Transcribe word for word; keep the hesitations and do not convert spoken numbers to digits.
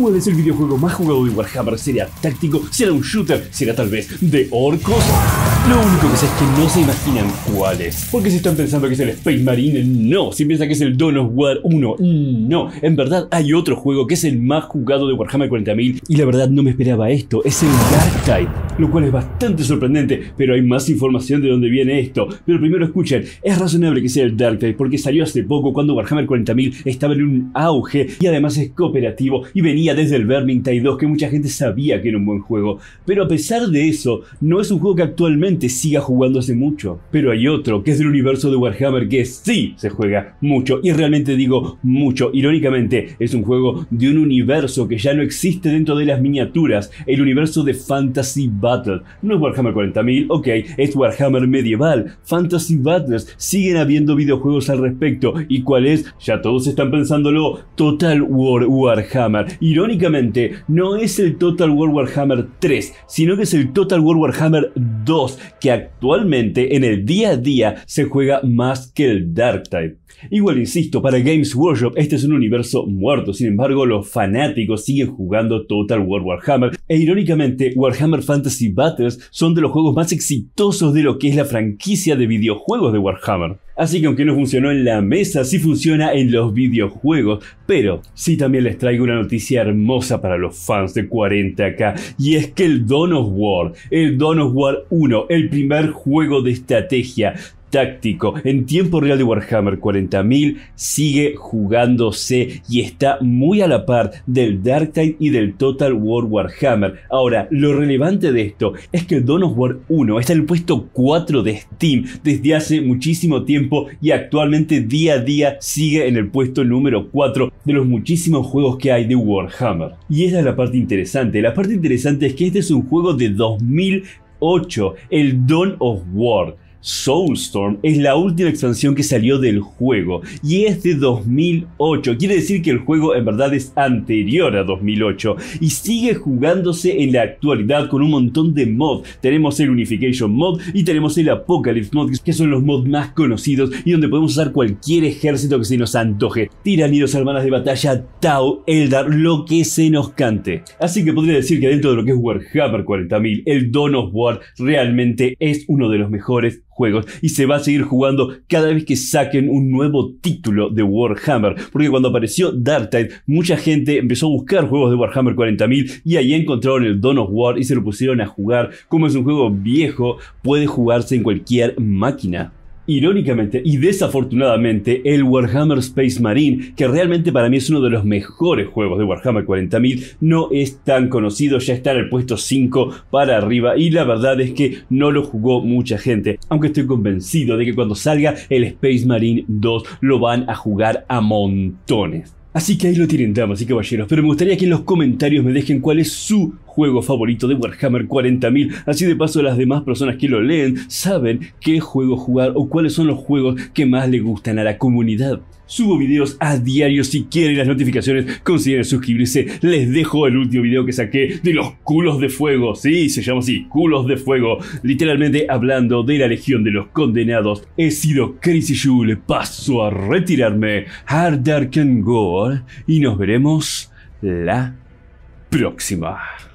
¿Cuál es el videojuego más jugado de Warhammer? ¿Será táctico? ¿Será un shooter? ¿Será tal vez de orcos? Lo único que sé es que no se imaginan cuál es. Porque si están pensando que es el Space Marine, no. Si piensan que es el Dawn of War uno, no. En verdad hay otro juego que es el más jugado de Warhammer cuarenta mil y la verdad no me esperaba esto. Es el Darktide, lo cual es bastante sorprendente, pero hay más información de dónde viene esto. Pero primero escuchen, es razonable que sea el Darktide porque salió hace poco cuando Warhammer cuarenta mil estaba en un auge y además es cooperativo y venía desde el Vermintide dos que mucha gente sabía que era un buen juego. Pero a pesar de eso, no es un juego que actualmente siga jugándose mucho, pero hay otro que es del universo de Warhammer que sí se juega mucho, y realmente digo mucho, irónicamente es un juego de un universo que ya no existe dentro de las miniaturas, el universo de Fantasy Battles. No es Warhammer cuarenta mil, ok, es Warhammer medieval. Fantasy Battles, siguen habiendo videojuegos al respecto, y ¿cuál es? Ya todos están pensándolo, Total War Warhammer. Irónicamente no es el Total War Warhammer tres, sino que es el Total War Warhammer dos, que actualmente en el día a día se juega más que el Darktide. Igual insisto, para Games Workshop este es un universo muerto, sin embargo los fanáticos siguen jugando Total War Warhammer, e irónicamente Warhammer Fantasy Battles son de los juegos más exitosos de lo que es la franquicia de videojuegos de Warhammer. Así que aunque no funcionó en la mesa, sí funciona en los videojuegos. Pero sí también les traigo una noticia hermosa para los fans de cuarenta K. Y es que el Dawn of War, el Dawn of War uno, el primer juego de estrategia táctico en tiempo real de Warhammer cuarenta mil, sigue jugándose y está muy a la par del Darktide y del Total War Warhammer. Ahora, lo relevante de esto es que el Dawn of War uno está en el puesto cuatro de Steam desde hace muchísimo tiempo y actualmente día a día sigue en el puesto número cuatro de los muchísimos juegos que hay de Warhammer. Y esa es la parte interesante. La parte interesante es que este es un juego de dos mil ocho, el Dawn of War. Soulstorm es la última expansión que salió del juego y es de dos mil ocho, quiere decir que el juego en verdad es anterior a dos mil ocho y sigue jugándose en la actualidad con un montón de mods. Tenemos el Unification mod y tenemos el Apocalypse mod, que son los mods más conocidos y donde podemos usar cualquier ejército que se nos antoje, Tiranidos, almanas de batalla, Tau, Eldar, lo que se nos cante. Así que podría decir que dentro de lo que es Warhammer cuarenta mil, el Dawn of War realmente es uno de los mejores juegos y se va a seguir jugando cada vez que saquen un nuevo título de Warhammer, porque cuando apareció Darktide mucha gente empezó a buscar juegos de Warhammer cuarenta mil y ahí encontraron el Dawn of War y se lo pusieron a jugar. Como es un juego viejo, puede jugarse en cualquier máquina. Irónicamente y desafortunadamente, el Warhammer Space Marine, que realmente para mí es uno de los mejores juegos de Warhammer cuarenta mil, no es tan conocido, ya está en el puesto cinco para arriba y la verdad es que no lo jugó mucha gente, aunque estoy convencido de que cuando salga el Space Marine dos lo van a jugar a montones. Así que ahí lo tienen, damas y caballeros, pero me gustaría que en los comentarios me dejen cuál es su juego favorito de Warhammer cuarenta mil, así de paso las demás personas que lo leen saben qué juego jugar o cuáles son los juegos que más le gustan a la comunidad. Subo videos a diario, si quieren las notificaciones consideren suscribirse. Les dejo el último video que saqué de los culos de fuego, sí, se llama así, culos de fuego, literalmente hablando de la legión de los condenados. He sido Crazy Yul, paso a retirarme, Harder Can Go, y nos veremos la próxima.